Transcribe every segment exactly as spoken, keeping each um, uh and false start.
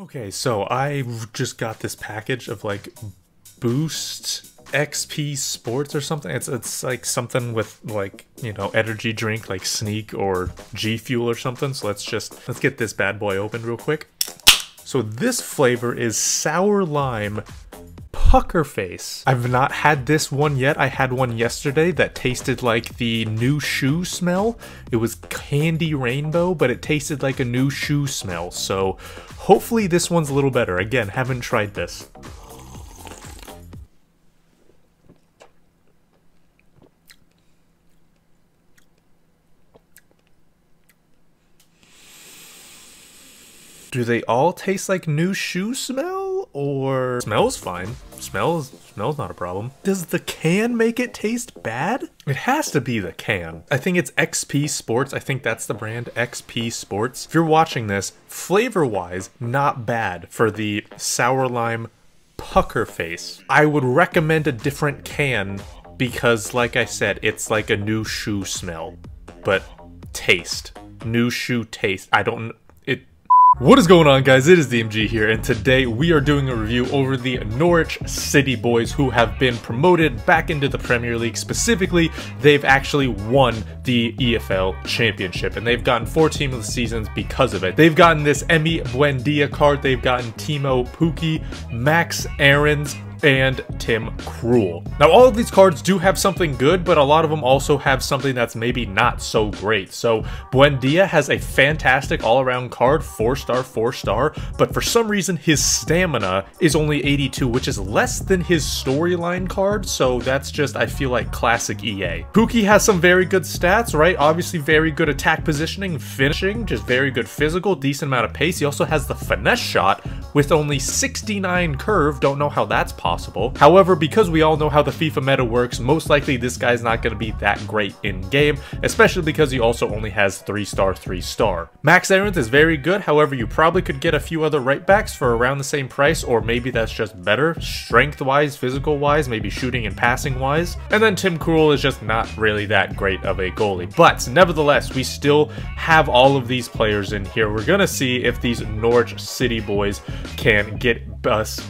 Okay, so I just got this package of like Boost X P Sports or something. It's it's like something with like, you know, energy drink like Sneak or G Fuel or something. So let's just let's get this bad boy open real quick. So this flavor is Sour Lime Pucker Face. I've not had this one yet. I had one yesterday that tasted like the new shoe smell. It was candy rainbow, but it tasted like a new shoe smell. So hopefully this one's a little better. Again, haven't tried this. Do they all taste like new shoe smell, or smells fine? Smells smells not a problem. Does the can make it taste bad? It has to be the can. I think it's X P Sports. I think that's the brand, X P Sports. If you're watching this, flavor-wise, not bad for the Sour Lime Pucker Face. I would recommend a different can because, like I said, it's like a new shoe smell, but taste. New shoe taste. I don't... What is going on, guys? It is D M G here, and today we are doing a review over the Norwich City boys, who have been promoted back into the Premier League. Specifically, they've actually won the E F L Championship, and they've gotten four team of the seasons because of it. They've gotten this Emi Buendia card, they've gotten Timo Pukki, Max Aarons, and Tim Krul. Now, all of these cards do have something good, but a lot of them also have something that's maybe not so great. So Buendia has a fantastic all-around card, four-star, four-star, but for some reason his stamina is only eighty-two, which is less than his storyline card, so that's just, I feel like, classic E A. Pukki has some very good stats, right? Obviously very good attack positioning, finishing, just very good physical, decent amount of pace. He also has the finesse shot with only sixty-nine curve, don't know how that's possible. Possible. However, because we all know how the FIFA meta works, most likely this guy's not going to be that great in game, especially because he also only has three star, three star. Max Aarons is very good, however you probably could get a few other right backs for around the same price, or maybe that's just better, strength-wise, physical-wise, maybe shooting and passing-wise. And then Tim Krul is just not really that great of a goalie. But nevertheless, we still have all of these players in here. We're going to see if these Norwich City boys can get us...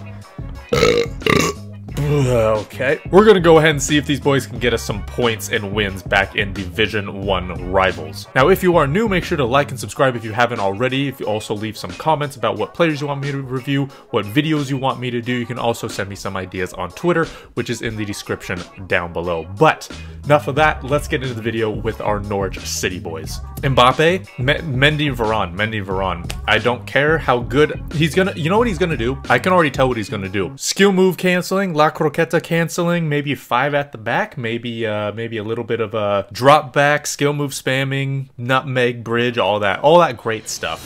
Okay, we're gonna go ahead and see if these boys can get us some points and wins back in Division one Rivals. Now, if you are new, make sure to like and subscribe if you haven't already. If you also leave some comments about what players you want me to review, what videos you want me to do, you can also send me some ideas on Twitter, which is in the description down below. But enough of that, let's get into the video with our Norwich City boys. Mbappe, Mendy, Varane, Mendy, Varane. I don't care how good he's gonna, you know what he's gonna do? I can already tell what he's gonna do. Skill move canceling, La Croqueta canceling, maybe five at the back, maybe uh, maybe a little bit of a drop back, skill move spamming, nutmeg, bridge, all that, all that great stuff.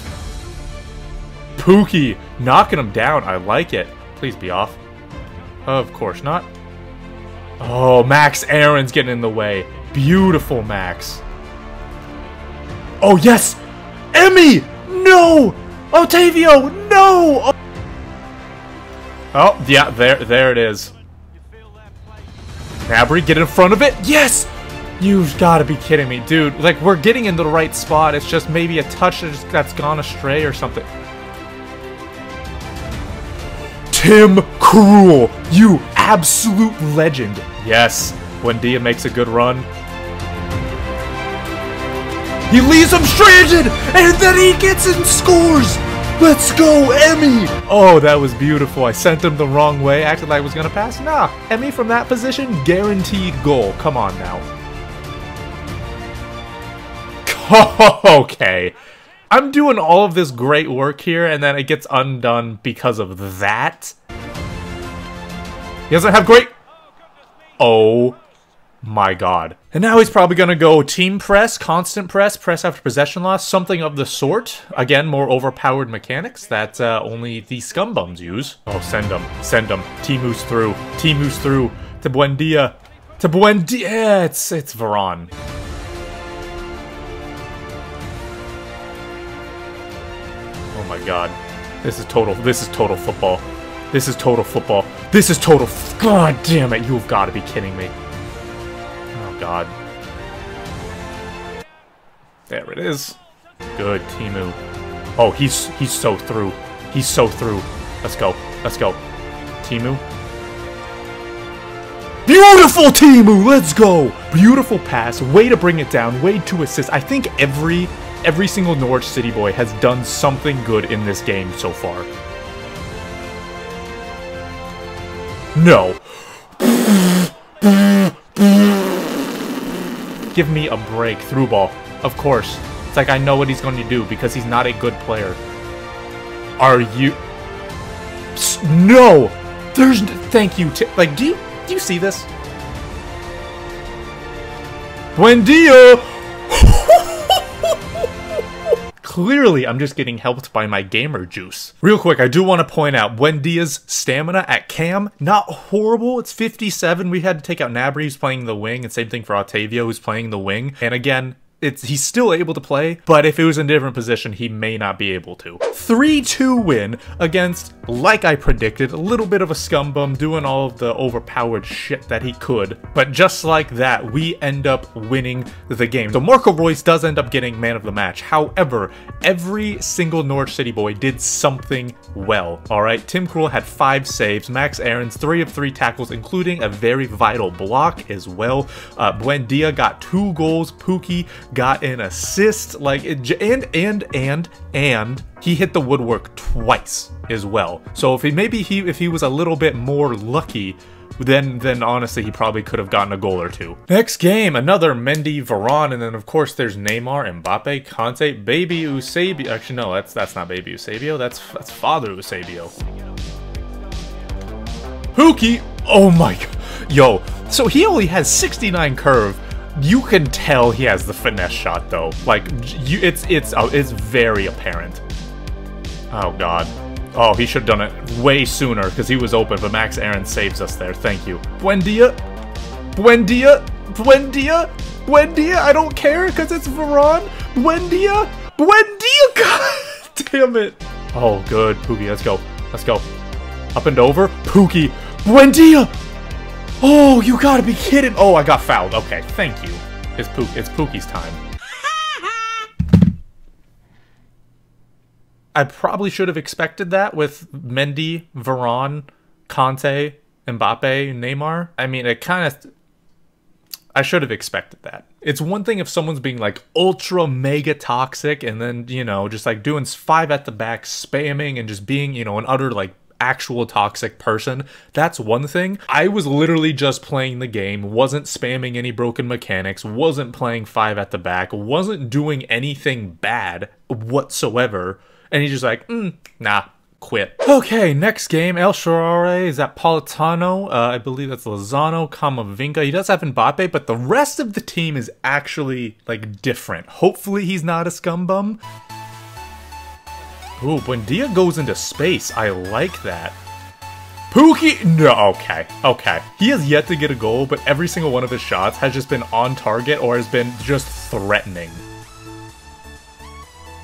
Pukki, knocking him down, I like it. Please be off. Of course not. Oh, Max Aarons getting in the way. Beautiful, Max. Oh, yes! Emi! No! Otávio, no! Oh, yeah, there there it is. Nabry, get in front of it. Yes! You've got to be kidding me, dude. Like, we're getting in the right spot. It's just maybe a touch that's gone astray or something. Tim Krul, you absolute legend. Yes, Buendia makes a good run. He leaves him stranded, and then he gets and scores. Let's go, Emi! Oh, that was beautiful. I sent him the wrong way, acted like I was gonna pass. Nah, Emi from that position, guaranteed goal. Come on now. Okay. I'm doing all of this great work here, and then it gets undone because of that. He doesn't have great... Oh... my god. And now he's probably gonna go team press, constant press, press after possession loss, something of the sort. Again, more overpowered mechanics that uh, only the scumbums use. Oh, send him, send him. Timu's through, Timu's through. To Buendia, to Buendia. It's, it's Varane. Oh my god. This is total, this is total football. This is total football. This is total, f god damn it, you've gotta be kidding me. God. There it is. Good, Timu. Oh, he's he's so through. He's so through. Let's go. Let's go. Timu. Beautiful Timu! Let's go! Beautiful pass. Way to bring it down. Way to assist. I think every every single Norwich City boy has done something good in this game so far. No. Give me a break. Through ball. Of course. It's like I know what he's going to do because he's not a good player. Are you... No! There's... Thank you, Tim. Like, do you... Do you see this? Buendia! Clearly, I'm just getting helped by my gamer juice. Real quick, I do want to point out, Buendia's stamina at cam, not horrible. It's fifty-seven. We had to take out Nabry, who's playing the wing, and same thing for Otávio, who's playing the wing. And again, it's, he's still able to play, but if it was in a different position, he may not be able to. three two win against, like I predicted, a little bit of a scum bum doing all of the overpowered shit that he could. But just like that, we end up winning the game. So Marco Royce does end up getting man of the match. However, every single Norwich City boy did something well, all right? Tim Krul had five saves. Max Aarons, three of three tackles, including a very vital block as well. Uh, Buendia got two goals. Pukki got an assist, like, and, and, and, and he hit the woodwork twice as well. So if he, maybe he, if he was a little bit more lucky, then, then honestly, he probably could have gotten a goal or two. Next game, another Mendy, Varane, and then of course there's Neymar, Mbappe, Kante, baby Eusébio. Actually, no, that's, that's not baby Eusébio. That's, that's father Eusébio. Pukki, oh my God. Yo, so he only has sixty-nine curve. You can tell he has the finesse shot though. Like, you, it's it's oh, it's very apparent. Oh God. Oh, he should have done it way sooner because he was open. But Max Aarons saves us there. Thank you. Buendia, Buendia, Buendia, Buendia. I don't care because it's Veron. Buendia, Buendia. God damn it. Oh, good. Pukki, let's go. Let's go. Up and over. Pukki, Buendia. Oh, you gotta be kidding! Oh, I got fouled. Okay, thank you. It's Puk. It's Pukki's time. I probably should have expected that with Mendy, Varane, Kante, Mbappe, Neymar. I mean, it kind of... I should have expected that. It's one thing if someone's being like ultra mega toxic and then, you know, just like doing five at the back, spamming and just being, you know, an utter like actual toxic person. That's one thing. I was literally just playing the game, wasn't spamming any broken mechanics, wasn't playing five at the back, wasn't doing anything bad whatsoever, and he's just like, mm, nah, quit. Okay, next game, El Shaarawy is at Politano. Uh, I believe that's Lozano, Kamavinga. He does have Mbappe, but the rest of the team is actually like different. Hopefully he's not a scum bum. Ooh, Buendia goes into space. I like that. Pukki! No, okay, okay. He has yet to get a goal, but every single one of his shots has just been on target or has been just threatening.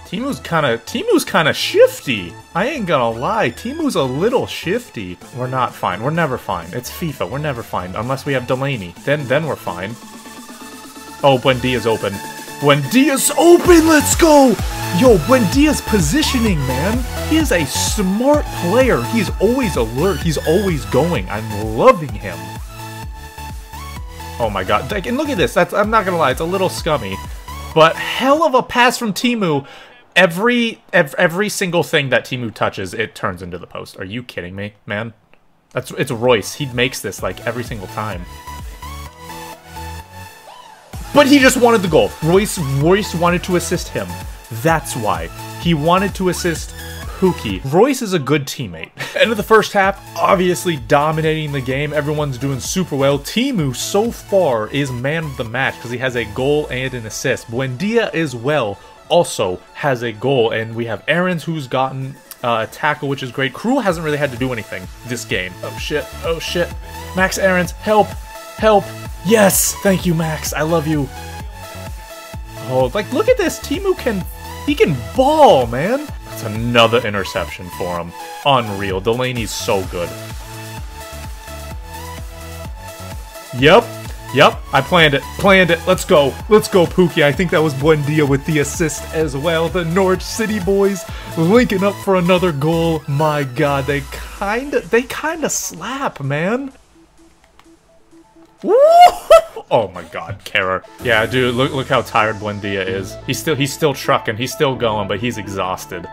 Timu's kind of Timu's kind of shifty. I ain't gonna lie. Timu's a little shifty. We're not fine. We're never fine. It's FIFA. We're never fine unless we have Delaney. Then then we're fine. Oh, Buendia's open. Buendia's open. Let's go. Yo, Buendia's positioning, man. He is a smart player. He's always alert. He's always going. I'm loving him. Oh my God. And look at this. That's, I'm not going to lie. It's a little scummy. But hell of a pass from Timu. Every, ev every single thing that Timu touches, it turns into the post. Are you kidding me, man? That's, it's Royce. He makes this like every single time. But he just wanted the goal. Royce, Royce wanted to assist him. That's why. He wanted to assist Pukki. Royce is a good teammate. End of the first half, obviously dominating the game. Everyone's doing super well. Timu, so far, is man of the match because he has a goal and an assist. Buendia, as well, also has a goal. And we have Aarons, who's gotten uh, a tackle, which is great. Krul hasn't really had to do anything this game. Oh, shit. Oh, shit. Max Aarons, help. Help. Yes. Thank you, Max. I love you. Oh, like, look at this. Timu can... He can ball, man. That's another interception for him. Unreal. Delaney's so good. Yep. Yep, I planned it. Planned it. Let's go. Let's go, Pukki. I think that was Buendia with the assist as well. The Norwich City boys linking up for another goal. My God, they kinda, they kinda slap, man. Woo! Oh my God, Kerr. Yeah, dude, look, look how tired Buendia is. He's still, he's still trucking. He's still going, but he's exhausted.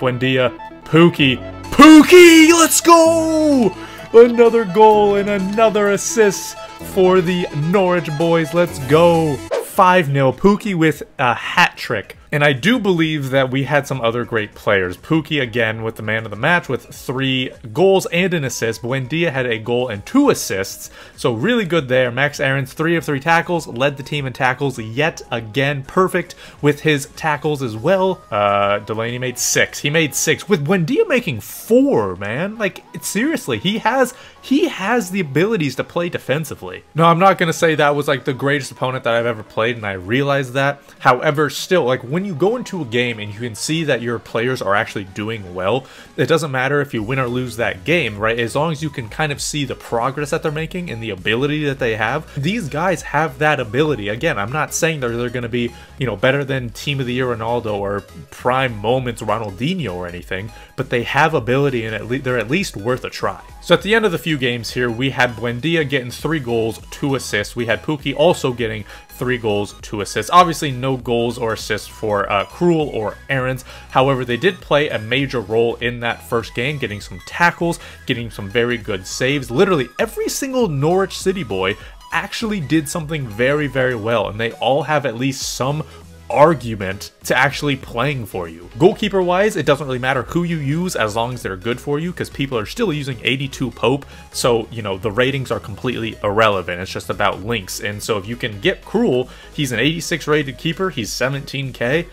Buendia, Pukki, Pukki. Let's go! Another goal and another assist for the Norwich boys. Let's go. five nil. Pukki with a hat trick. And I do believe that we had some other great players. Pukki again with the man of the match with three goals and an assist. Buendia had a goal and two assists. So really good there. Max Aarons, three of three tackles, led the team in tackles yet again. Perfect with his tackles as well. Uh, Delaney made six. He made six. With Buendia making four, man. Like, seriously, he has he has the abilities to play defensively. No, I'm not going to say that was like the greatest opponent that I've ever played, and I realize that. However, still, like, when When you go into a game and you can see that your players are actually doing well, it doesn't matter if you win or lose that game, right? As long as you can kind of see the progress that they're making and the ability that they have. These guys have that ability. Again, I'm not saying that they're going to be, you know, better than Team of the Year Ronaldo or prime moments Ronaldinho or anything, but they have ability and at least they're at least worth a try. So at the end of the few games here, we had Buendia getting three goals, two assists. We had Pukki also getting three goals, two assists. Obviously, no goals or assists for uh, Krul or Aarons. However, they did play a major role in that first game, getting some tackles, getting some very good saves. Literally, every single Norwich City boy actually did something very, very well, and they all have at least some argument to actually playing for you. Goalkeeper wise, it doesn't really matter who you use as long as they're good for you, because people are still using eighty-two Pope, so you know the ratings are completely irrelevant. It's just about links. And so if you can get Krul, he's an eighty-six rated keeper, he's seventeen K,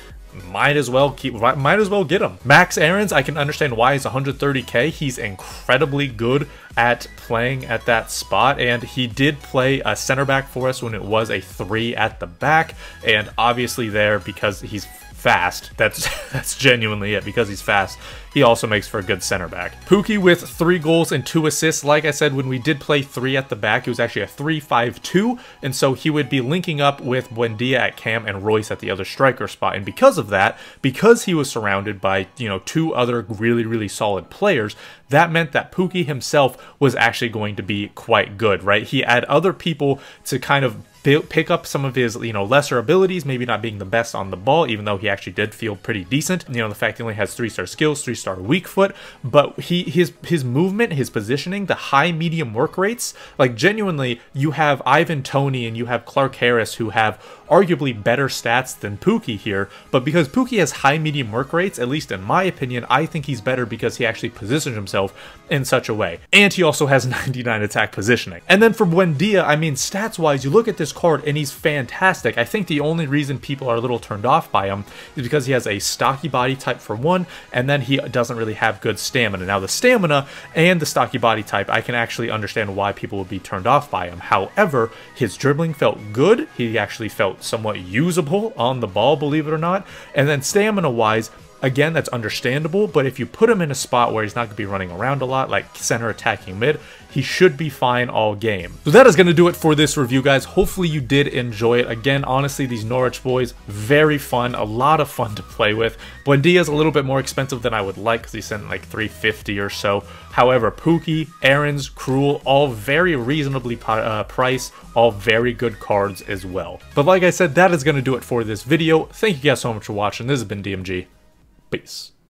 might as well keep might as well get him. Max Aarons, I can understand why he's one hundred thirty K. He's incredibly good at playing at that spot, and he did play a center back for us when it was a three at the back, and obviously there, because he's fast, that's that's genuinely it, because he's fast, he also makes for a good center back. Pukki with three goals and two assists. Like I said, when we did play three at the back, it was actually a three five two, and so he would be linking up with Buendia at cam and Royce at the other striker spot. And because of that, because he was surrounded by, you know, two other really, really solid players, that meant that Pukki himself was actually going to be quite good, right? He had other people to kind of pick up some of his, you know, lesser abilities, maybe not being the best on the ball, even though he actually did feel pretty decent. You know, the fact he only has three-star skills, three-star weak foot, but he his his movement, his positioning, the high medium work rates, like genuinely, you have Ivan Toney and you have Clark Harris who have arguably better stats than Pukki here, but because Pukki has high medium work rates, at least in my opinion, I think he's better because he actually positions himself in such a way. And he also has ninety-nine attack positioning. And then for Buendia, I mean, stats-wise, you look at this card and he's fantastic. I think the only reason people are a little turned off by him is because he has a stocky body type for one, and then he doesn't really have good stamina. Now the stamina and the stocky body type, I can actually understand why people would be turned off by him. However, his dribbling felt good. He actually felt somewhat usable on the ball, believe it or not. And then stamina wise, again, that's understandable, but if you put him in a spot where he's not going to be running around a lot, like center attacking mid, he should be fine all game. So that is going to do it for this review, guys. Hopefully you did enjoy it. Again, honestly, these Norwich boys, very fun. A lot of fun to play with. Buendia's a little bit more expensive than I would like because he sent like three fifty or so. However, Pukki, Aarons, Krul, all very reasonably uh, priced, all very good cards as well. But like I said, that is going to do it for this video. Thank you guys so much for watching. This has been D M G. Peace.